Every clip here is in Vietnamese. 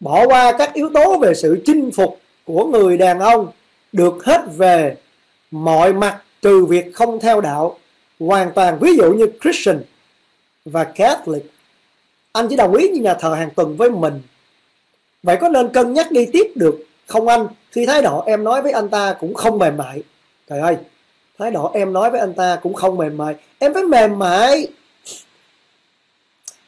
bỏ qua các yếu tố về sự chinh phục của người đàn ông được hết về mọi mặt trừ việc không theo đạo hoàn toàn, ví dụ như Christian và Catholic. Anh chỉ đồng ý như nhà thờ hàng tuần với mình. Vậy có nên cân nhắc đi tiếp được không anh, khi thái độ em nói với anh ta cũng không mềm mại? Trời ơi, thái độ em nói với anh ta cũng không mềm mại. Em phải mềm mại.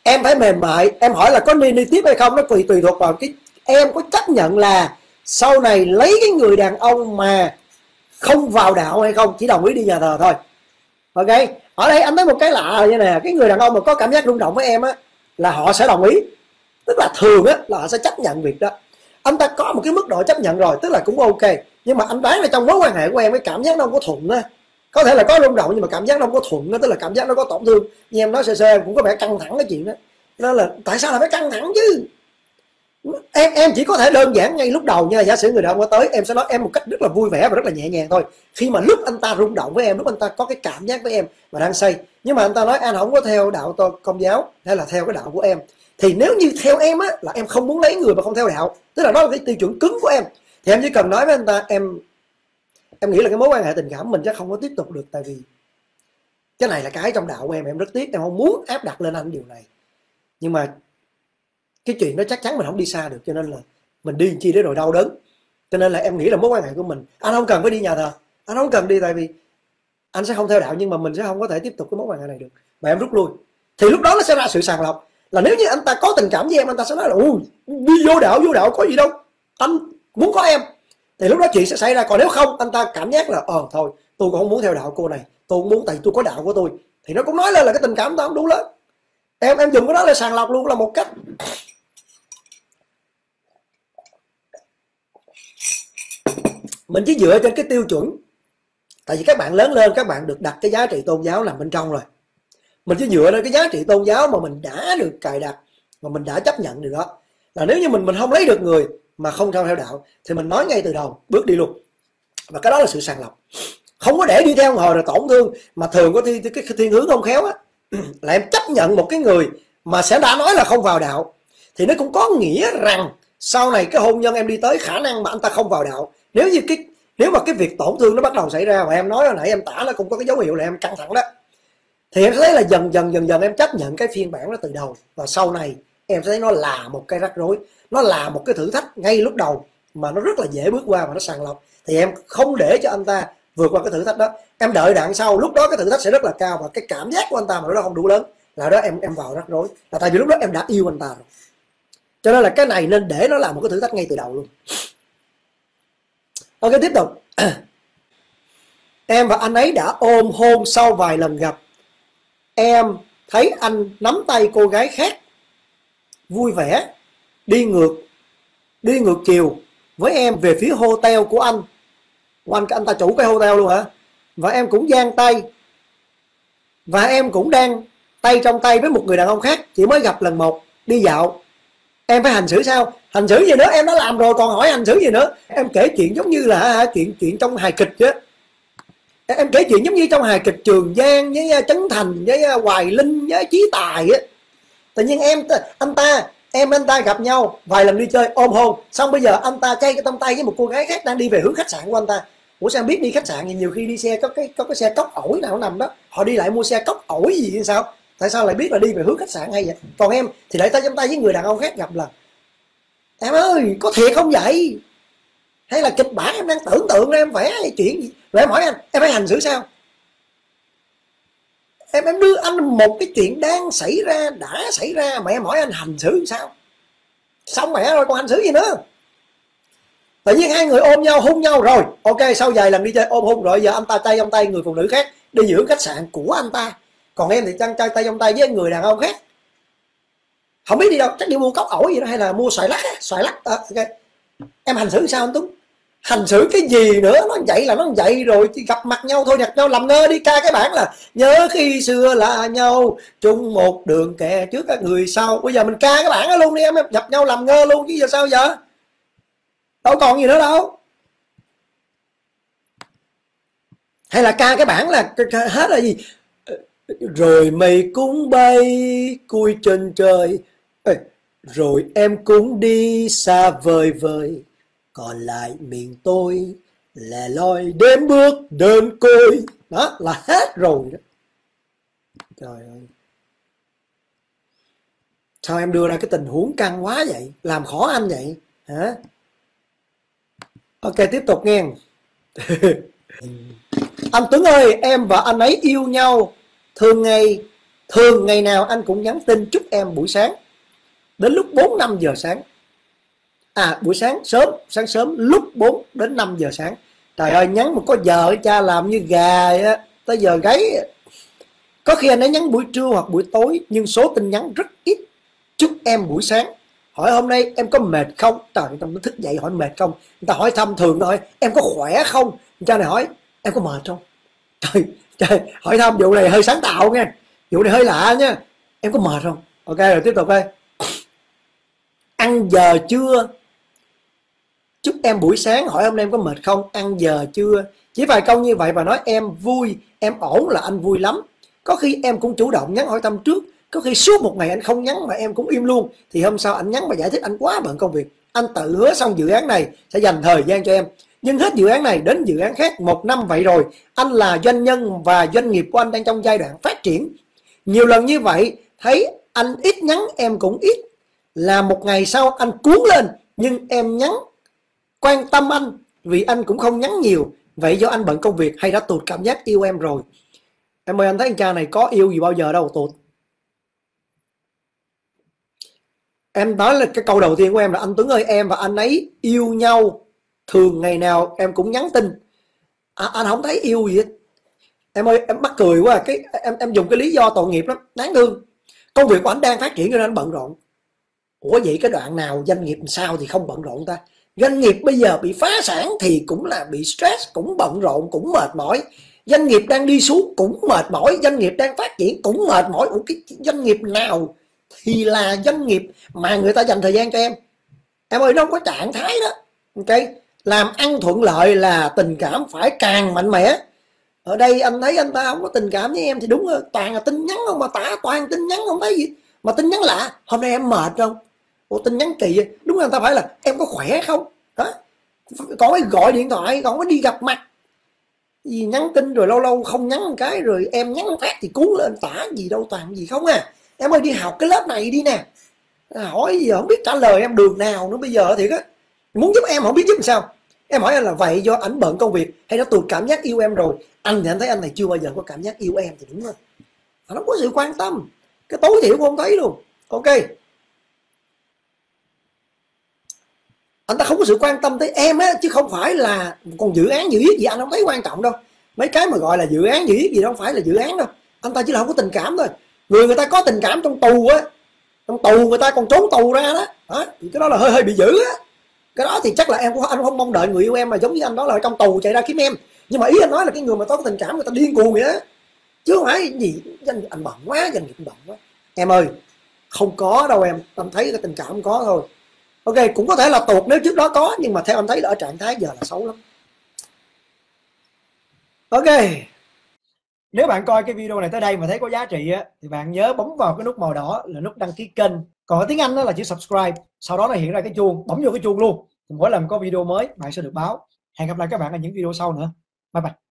Em phải mềm mại. Em hỏi là có nên đi tiếp hay không, nó tùy thuộc vào cái em có chấp nhận là sau này lấy cái người đàn ông mà không vào đạo hay không, chỉ đồng ý đi nhà thờ thôi. Ok, ở đây anh thấy một cái lạ như nè, cái người đàn ông mà có cảm giác rung động với em á là họ sẽ đồng ý, tức là thường á là họ sẽ chấp nhận việc đó. Anh ta có một cái mức độ chấp nhận rồi, tức là cũng ok. Nhưng mà anh đoán là trong mối quan hệ của em cái cảm giác nó không có thuận á, có thể là có rung động nhưng mà cảm giác nó không có thuận á, tức là cảm giác nó có tổn thương. Như em nói sơ sơ em cũng có vẻ căng thẳng cái chuyện đó. Nên là tại sao là phải căng thẳng chứ? Em chỉ có thể đơn giản ngay lúc đầu nha, giả sử người đàn ông tới em sẽ nói em một cách rất là vui vẻ và rất là nhẹ nhàng thôi. Khi mà lúc anh ta rung động với em, lúc anh ta có cái cảm giác với em mà đang say, nhưng mà anh ta nói anh không có theo đạo Công giáo hay là theo cái đạo của em, thì nếu như theo em á là em không muốn lấy người mà không theo đạo, tức là đó là cái tiêu chuẩn cứng của em, thì em chỉ cần nói với anh ta em nghĩ là cái mối quan hệ tình cảm mình chắc không có tiếp tục được, tại vì cái này là cái trong đạo của em rất tiếc, em không muốn áp đặt lên anh điều này, nhưng mà cái chuyện đó chắc chắn mình không đi xa được, cho nên là mình đi chi để rồi đau đớn. Cho nên là em nghĩ là mối quan hệ của mình, anh không cần phải đi nhà thờ, anh không cần đi, tại vì anh sẽ không theo đạo, nhưng mà mình sẽ không có thể tiếp tục cái mối quan hệ này được, và em rút lui. Thì lúc đó nó sẽ ra sự sàng lọc, là nếu như anh ta có tình cảm với em, anh ta sẽ nói là ui, đi vô đạo có gì đâu, anh muốn có em, thì lúc đó chuyện sẽ xảy ra. Còn nếu không, anh ta cảm giác là thôi tôi cũng không muốn theo đạo cô này, tôi cũng muốn, tại tôi có đạo của tôi, thì nó cũng nói lên là cái tình cảm tao không đủ lớn. Em dùng cái đó là sàng lọc luôn, là một cách. Mình chỉ dựa trên cái tiêu chuẩn, tại vì các bạn lớn lên các bạn được đặt cái giá trị tôn giáo nằm bên trong rồi, mình chỉ dựa lên cái giá trị tôn giáo mà mình đã được cài đặt và mình đã chấp nhận điều đó, là nếu như mình không lấy được người mà không theo đạo thì mình nói ngay từ đầu, bước đi luôn. Và cái đó là sự sàng lọc, không có để đi theo hồi rồi tổn thương, mà thường có cái thiên hướng không khéo á là em chấp nhận một cái người mà sẽ đã nói là không vào đạo, thì nó cũng có nghĩa rằng sau này cái hôn nhân em đi tới, khả năng mà anh ta không vào đạo, nếu mà cái việc tổn thương nó bắt đầu xảy ra, và em nói hồi nãy em tả nó cũng có cái dấu hiệu là em căng thẳng đó, thì em sẽ thấy là dần dần em chấp nhận cái phiên bản đó từ đầu, và sau này em sẽ thấy nó là một cái rắc rối, nó là một cái thử thách ngay lúc đầu mà nó rất là dễ bước qua, và nó sàng lọc, thì em không để cho anh ta vượt qua cái thử thách đó, em đợi đạn sau, lúc đó cái thử thách sẽ rất là cao, và cái cảm giác của anh ta mà nó không đủ lớn là đó em vào rắc rối, là tại vì lúc đó em đã yêu anh ta rồi. Cho nên là cái này nên để nó là một cái thử thách ngay từ đầu luôn. Ok, tiếp tục. Em và anh ấy đã ôm hôn sau vài lần gặp. Em thấy anh nắm tay cô gái khác vui vẻ, đi ngược chiều với em về phía hotel của anh. Anh ta chủ cái hotel luôn hả? Và em cũng giang tay, và em cũng đang tay trong tay với một người đàn ông khác, chỉ mới gặp lần một, đi dạo. Em phải hành xử sao? Hành xử gì nữa, em đã làm rồi còn hỏi hành xử gì nữa. Em kể chuyện giống như là chuyện trong hài kịch chứ. Em kể chuyện giống như trong hài kịch Trường Giang với Trấn Thành với Hoài Linh với Chí Tài á. Tự nhiên anh ta gặp nhau vài lần đi chơi, ôm hôn, xong bây giờ anh ta chay cái tông tay với một cô gái khác đang đi về hướng khách sạn của anh ta. Ủa sao em biết đi khách sạn? Nhiều khi đi xe có cái xe cốc ổi nào nằm đó, họ đi lại mua xe cốc ổi gì hay sao? Tại sao lại biết là đi về hướng khách sạn hay vậy? Còn em thì lại tay trong tay với người đàn ông khác gặp lần. Em ơi, có thiệt không vậy? Hay là kịch bản em đang tưởng tượng em vẽ chuyện gì? Rồi em hỏi anh, em phải hành xử sao? Em đưa anh một cái chuyện đang xảy ra, đã xảy ra mà em hỏi anh hành xử sao? Xong mẹ rồi còn hành xử gì nữa? Tự nhiên hai người ôm nhau, hôn nhau rồi. Ok, sau vài lần đi chơi ôm hôn rồi, giờ anh ta tay trong tay người phụ nữ khác đi giữa khách sạn của anh ta. Còn em thì tay trong tay với người đàn ông khác, không biết đi đâu, chắc đi mua cốc ổi gì đó hay là mua xoài lắc. Ok, em hành xử sao anh Tuấn? Hành xử cái gì nữa, nó vậy rồi, gặp mặt nhau thôi, nhặt nhau làm ngơ đi ca cái bản là nhớ khi xưa là nhau chung một đường kè trước các người sau. Bây giờ mình ca cái bản đó luôn đi em, gặp nhau làm ngơ luôn chứ giờ sao giờ, đâu còn gì nữa đâu. Hay là ca cái bản là hết là gì rồi mày cũng bay cùi trên trời. Ê, Rồi em cũng đi xa vời vời, còn lại mình tôi lẻ loi đếm bước đơn côi. Đó là hết rồi đó. Trời ơi, sao em đưa ra cái tình huống căng quá vậy, làm khó anh vậy hả? Ok, tiếp tục nghe. Anh Tuấn ơi, em và anh ấy yêu nhau. Thường ngày nào anh cũng nhắn tin chúc em buổi sáng đến lúc 4-5 giờ sáng. À, buổi sáng sớm lúc 4 đến 5 giờ sáng. Trời ơi, nhắn mà có giờ cha làm như gà á, tới giờ gáy. Có khi anh ấy nhắn buổi trưa hoặc buổi tối, nhưng số tin nhắn rất ít. Chúc em buổi sáng. Hỏi hôm nay em có mệt không? Trời, người ta mới thức dậy hỏi mệt không. Người ta hỏi thăm thường thôi, em có khỏe không? Người ta này hỏi em có mệt không? Trời, trời, hỏi thăm vụ này hơi sáng tạo nha. Vụ này hơi lạ nha. Em có mệt không? Ok, rồi tiếp tục đây. Ăn giờ chưa? Chúc em buổi sáng. Hỏi hôm nay em có mệt không? Ăn giờ chưa? Chỉ vài câu như vậy và nói em vui, em ổn là anh vui lắm. Có khi em cũng chủ động nhắn hỏi thăm trước. Có khi suốt một ngày anh không nhắn mà em cũng im luôn. Thì hôm sau anh nhắn và giải thích anh quá bận công việc. Anh tự hứa xong dự án này sẽ dành thời gian cho em. Nhưng hết dự án này đến dự án khác, 1 năm vậy rồi. Anh là doanh nhân và doanh nghiệp của anh đang trong giai đoạn phát triển. Nhiều lần như vậy, thấy anh ít nhắn em cũng ít. Là một ngày sau anh cuốn lên, nhưng em nhắn quan tâm anh vì anh cũng không nhắn nhiều. Vậy do anh bận công việc hay đã tụt cảm giác yêu em rồi? Em ơi, anh thấy anh cha này có yêu gì bao giờ đâu tụt. Em nói là cái câu đầu tiên của em là anh Tuấn ơi, em và anh ấy yêu nhau. Thường ngày nào em cũng nhắn tin. À, anh không thấy yêu gì hết. Em ơi, em mắc cười quá. Cái em dùng cái lý do tội nghiệp lắm, đáng thương. Công việc của anh đang phát triển cho nên anh bận rộn. Ủa vậy cái đoạn nào doanh nghiệp sao thì không bận rộn ta? Doanh nghiệp bây giờ bị phá sản thì cũng là bị stress, cũng bận rộn, cũng mệt mỏi. Doanh nghiệp đang đi xuống cũng mệt mỏi. Doanh nghiệp đang phát triển cũng mệt mỏi. Ủa cái doanh nghiệp nào thì là doanh nghiệp mà người ta dành thời gian cho em? Em ơi, nó không có trạng thái đó. Ok, làm ăn thuận lợi là tình cảm phải càng mạnh mẽ. Ở đây anh thấy anh ta không có tình cảm với em thì đúng rồi. Toàn là tin nhắn không mà toàn tin nhắn không thấy gì. Mà tin nhắn lạ, hôm nay em mệt không? Ủa tin nhắn kỳ vậy. Đúng là người ta phải là em có khỏe không? Đó. Còn phải gọi điện thoại, còn phải đi gặp mặt. Gì nhắn tin rồi lâu lâu không nhắn một cái rồi em nhắn phát thì cuốn lên tả gì đâu toàn gì không à. Em ơi đi học cái lớp này đi nè. Hỏi gì không biết trả lời em đường nào nữa bây giờ thiệt á. Muốn giúp em không biết giúp làm sao. Em hỏi anh là vậy do ảnh bận công việc hay nó tụt cảm giác yêu em rồi? Anh thì anh thấy anh này chưa bao giờ có cảm giác yêu em thì đúng rồi. Nó không có sự quan tâm. Cái tối thiểu cũng không thấy luôn. Ok, anh ta không có sự quan tâm tới em á, chứ không phải là còn dự án dự viết gì anh không thấy quan trọng đâu. Mấy cái mà gọi là dự án dự viết gì đó không phải là dự án đâu. Anh ta chỉ là không có tình cảm thôi. Người ta có tình cảm trong tù á, trong tù người ta còn trốn tù ra đó. Hả? Thì cái đó là hơi bị dữ á. Cái đó thì chắc là em cũng anh không mong đợi người yêu em mà giống như anh đó là trong tù chạy ra kiếm em. Nhưng mà ý anh nói là cái người mà có tình cảm người ta điên cuồng vậy á, chứ không phải gì anh bận quá, doanh nghiệp bận quá. Em ơi, không có đâu em. Anh thấy cái tình cảm không có thôi. Ok, cũng có thể là tụt nếu trước đó có, nhưng mà theo anh thấy là ở trạng thái giờ là xấu lắm. Ok, nếu bạn coi cái video này tới đây mà thấy có giá trị á, thì bạn nhớ bấm vào cái nút màu đỏ là nút đăng ký kênh. Còn ở tiếng Anh đó là chữ subscribe. Sau đó nó hiện ra cái chuông, bấm vô cái chuông luôn. Mỗi lần có video mới bạn sẽ được báo. Hẹn gặp lại các bạn ở những video sau nữa. Bye bye.